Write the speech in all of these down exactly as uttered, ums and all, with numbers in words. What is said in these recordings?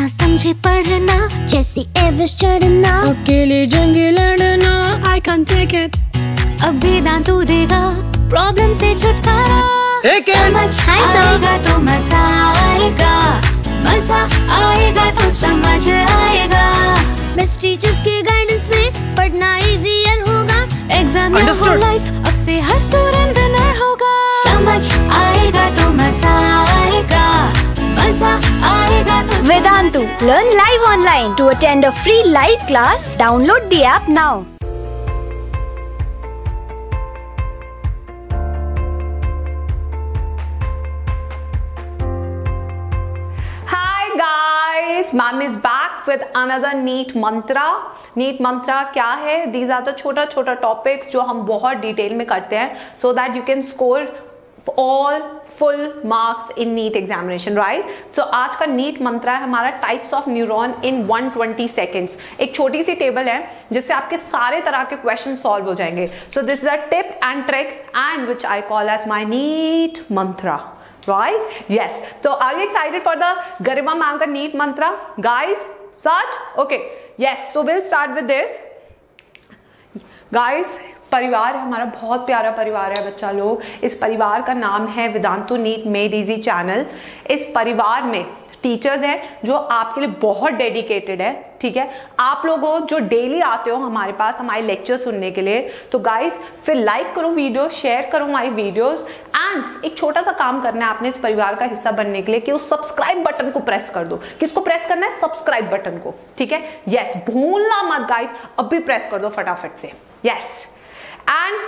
पढ़ना, समझे पढ़ना, जैसे एवरेस्ट चढ़ना, अकेले जंगे लड़ना। I can't take it। अब वेदांतु देगा प्रॉब्लम से छुटकारा। समझ आएगा तो मजा आएगा, मजा आएगा तो समझ आएगा। बेस्ट टीचर्स के गाइडेंस में पढ़ना इजीयर होगा। एग्जाम में लाइफ अब से हर स्टूडेंट विनर होगा। समझ आएगा तो मजा आएगा, मजा आएगा। Vedantu, learn live online. To attend a free live class, download the app now. Hi guys, mom is back with another NEET Mantra. NEET Mantra क्या है? These are the छोटा छोटा topics जो हम बहुत detail में करते हैं, so that you can score all full marks in NEET examination, right? So आज का NEET मंत्रा है हमारा types of neuron in one hundred twenty seconds. एक छोटी सी टेबल है जिससे आपके सारे तरह के क्वेश्चन सॉल्व हो जाएंगे. So this is a tip and trick and which I call as my NEET mantra, right? Yes. So are you excited for the Garima ma'am का NEET mantra, guys? Such? Okay. Yes. So we'll start with this, guys. परिवार हमारा बहुत प्यारा परिवार है बच्चा लोग. इस परिवार का नाम है Vedantu NEET made easy channel. इस परिवार में टीचर्स हैं जो आपके लिए बहुत डेडिकेटेड है, ठीक है. आप लोगों जो डेली आते हो हमारे पास हमारे लेक्चर सुनने के लिए, तो गाइस फिर लाइक करो वीडियो, शेयर करो हमारी वीडियोस. एंड एक छोटा सा काम करना है आपने इस परिवार का हिस्सा बनने के लिए कि उस सब्सक्राइब बटन को प्रेस कर दो. किसको प्रेस करना है? सब्सक्राइब बटन को, ठीक है. यस, भूलना मत गाइस, अभी प्रेस कर दो फटाफट से. यस. एंड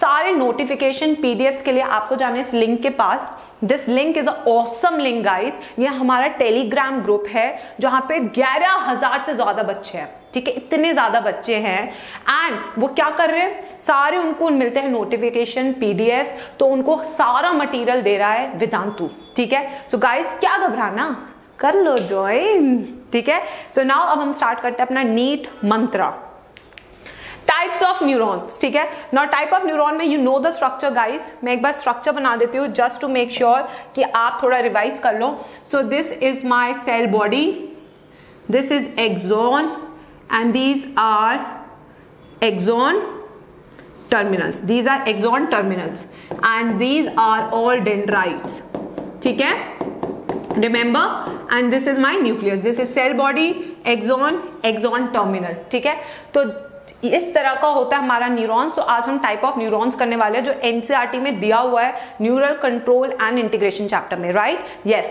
सारे नोटिफिकेशन पीडीएफ्स के लिए आपको जाना है इस लिंक के पास. This link is a awesome link guys. ये हमारा टेलीग्राम ग्रुप है जहां पे ग्यारह हजार से ज्यादा बच्चे हैं, ठीक है. इतने ज्यादा बच्चे हैं एंड वो क्या कर रहे हैं, सारे उनको उन मिलते हैं नोटिफिकेशन पीडीएफ्स, तो उनको सारा मटेरियल दे रहा है वेदांतु, ठीक है. सो so गाइस क्या घबराना, कर लो ज्वाइन, ठीक है. सो so नाउ अब हम स्टार्ट करते हैं अपना NEET mantra. Types of neurons, ठीक है. नॉट टाइप ऑफ न्यूरॉन में you know the structure guys. मैं एक बार स्ट्रक्चर बना देती हूँ जस्ट टू मेक श्योर कि आप थोड़ा रिवाइज कर लो. So this is my cell body, this is axon and these are axon terminals. These are axon terminals and these are all dendrites, ठीक है. Remember, and this is my nucleus. This is cell body, axon, axon terminal, ठीक है. तो इस तरह का होता है हमारा न्यूरॉन्स. तो आज हम टाइप ऑफ न्यूरॉन्स करने वाले हैं जो एनसीआरटी में दिया हुआ है neural control and integration chapter में, right. Yes.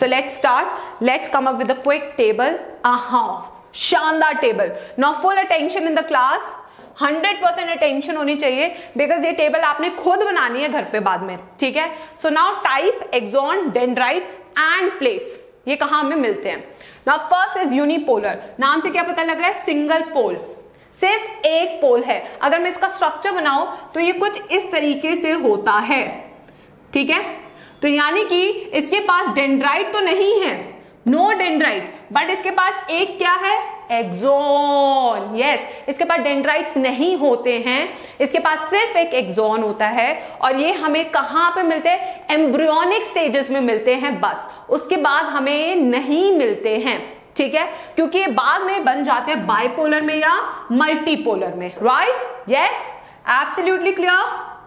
So let's start, let's come up with a quick table. हाँ, शानदार table. Now full attention in the class, hundred percent attention होनी चाहिए बिकॉज ये टेबल आपने खुद बनानी है घर पे बाद में, ठीक है. So now type, axon, dendrite and place, ये कहाँ हमें मिलते हैं. Now first is unipolar. नाम से क्या पता लग रहा है, सिंगल पोल, सिर्फ एक पोल है. अगर मैं इसका स्ट्रक्चर बनाऊं तो ये कुछ इस तरीके से होता है, ठीक है. तो यानी कि इसके पास डेंड्राइट तो नहीं है, नो डेंड्राइट, बट इसके पास एक क्या है, एक्सॉन. यस yes, इसके पास डेंड्राइट्स नहीं होते हैं, इसके पास सिर्फ एक एक्सॉन होता है. और ये हमें कहाँ पे मिलते हैं, एम्ब्रियोनिक स्टेजेस में मिलते हैं बस, उसके बाद हमें नहीं मिलते हैं, ठीक है. क्योंकि ये बाद में बन जाते हैं बाइपोलर में या मल्टीपोलर में, right. Yes, absolutely clear,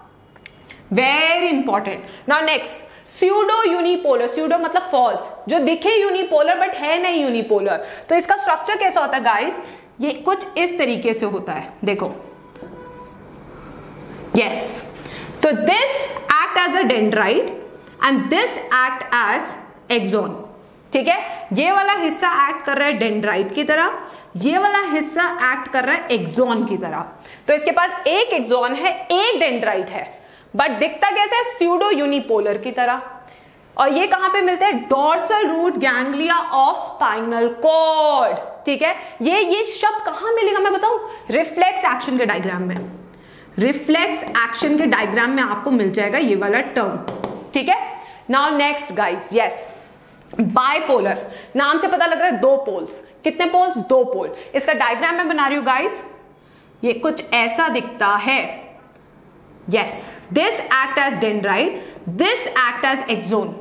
very important. Now next, pseudo unipolar. Pseudo मतलब फॉल्स, जो दिखे यूनिपोलर बट है नहीं यूनिपोलर. तो इसका स्ट्रक्चर कैसा होता है गाइस, ये कुछ इस तरीके से होता है, देखो. यस, तो this act as a dendrite and this act as axon, ठीक है. ये वाला हिस्सा एक्ट कर रहा है डेंड्राइट की तरह, ये वाला हिस्सा एक्ट कर रहा है एक्सॉन की तरह. तो इसके पास एक एक्सॉन है, एक डेंड्राइट है, बट दिखता कैसा है, स्यूडो यूनिपोलर की तरह. और ये कहां पे मिलते हैं, dorsal root ganglia of spinal cord, ठीक है. ये ये शब्द कहां मिलेगा मैं बताऊं, रिफ्लेक्स एक्शन के डायग्राम में. रिफ्लेक्स एक्शन के डायग्राम में आपको मिल जाएगा ये वाला टर्म, ठीक है. Now next guys, yes, bipolar. नाम से पता लग रहा है, दो पोल्स. कितने पोल्स, दो पोल. इसका डायग्राम मैं बना रही हूं गाइस, ये कुछ ऐसा दिखता है. Yes, this act as dendrite, this act as axon.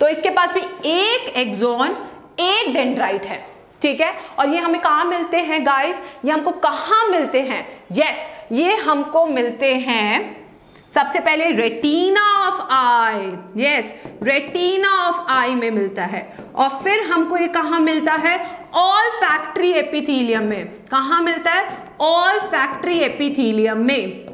तो इसके पास भी एक एक्सॉन, एक डेंड्राइट है, ठीक है। और ये हमें कहाँ मिलते हैं गाइस, ये हमको कहाँ मिलते हैं, यस yes, ये हमको मिलते हैं सबसे पहले retina of eye, yes retina of eye में मिलता है। और फिर हमको ये कहाँ मिलता है, ऑल्फैक्टरी एपिथीलियम में। कहाँ मिलता है, ऑल्फैक्टरी एपिथीलियम में।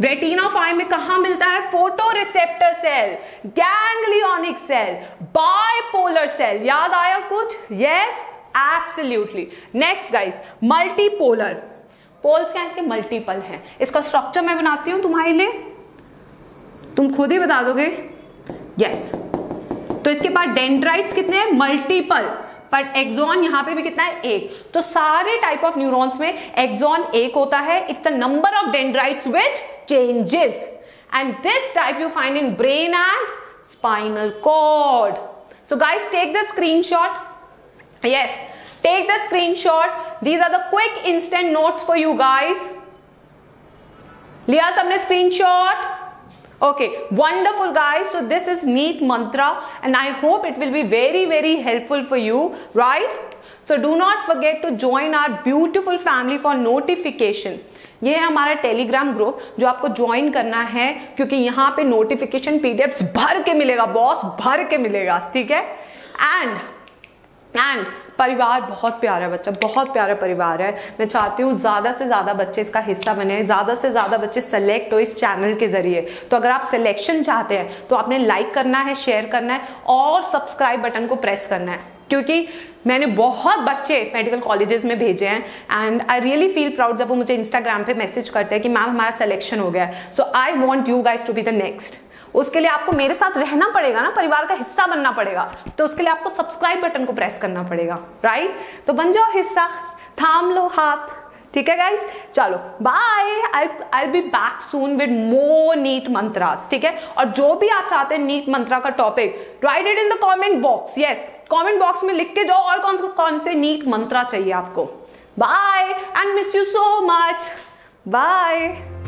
रेटिना ऑफ आई में कहाँ मिलता है, photoreceptor cell, ganglionic cell, bipolar cell, याद आया कुछ, yes absolutely. Next guys multipolar, poles क्या इसके मल्टीपल हैं। इसका स्ट्रक्चर मैं बनाती हूं तुम्हारे लिए, तुम खुद ही बता दोगे, यस yes. तो इसके पास डेंड्राइट्स कितने हैं, मल्टीपल, बट एक्सॉन यहां पे भी कितना है, एक। तो सारे टाइप ऑफ न्यूरॉन्स में एक्सॉन एक होता है। It's the number of dendrites which changes and this type you find in brain and spinal cord. So guys take the screenshot, yes take the screenshot, these are the quick instant notes for you guys. लिया सबने screenshot? Okay, wonderful guys. So this is NEET Mantra and I hope it will be very very helpful for you, right? So do not forget to join our beautiful family for notification. ये है हमारा Telegram group जो आपको join करना है, क्योंकि यहाँ पे नोटिफिकेशन पीडीएफ भर के मिलेगा बॉस, भर के मिलेगा, ठीक है। एंड एंड परिवार बहुत प्यारा बच्चा, बहुत प्यारा परिवार है। मैं चाहती हूँ ज़्यादा से ज़्यादा बच्चे इसका हिस्सा बने, ज़्यादा से ज़्यादा बच्चे सेलेक्ट हो इस चैनल के ज़रिए। तो अगर आप सिलेक्शन चाहते हैं तो आपने लाइक करना है, शेयर करना है और सब्सक्राइब बटन को प्रेस करना है, क्योंकि मैंने बहुत बच्चे मेडिकल कॉलेजेस में भेजे हैं and I really feel proud जब वो मुझे इंस्टाग्राम पर मैसेज करते हैं कि मैम हमारा सिलेक्शन हो गया है। So I want you guys to be the next. उसके लिए आपको मेरे साथ रहना पड़ेगा ना, परिवार का हिस्सा बनना पड़ेगा, तो उसके लिए आपको सब्सक्राइब बटन को प्रेस करना पड़ेगा, राइट। तो बन जाओ हिस्सा, थाम लो हाथ, ठीक है गाइस। चलो bye, I I be back soon with more NEET mantras, ठीक है। और जो भी आप चाहते हैं नीट मंत्रा का topic, write it in the comment box, yes comment box में लिख के जाओ और कौन कौन से नीट मंत्रा चाहिए आपको। Bye and miss you so much, bye.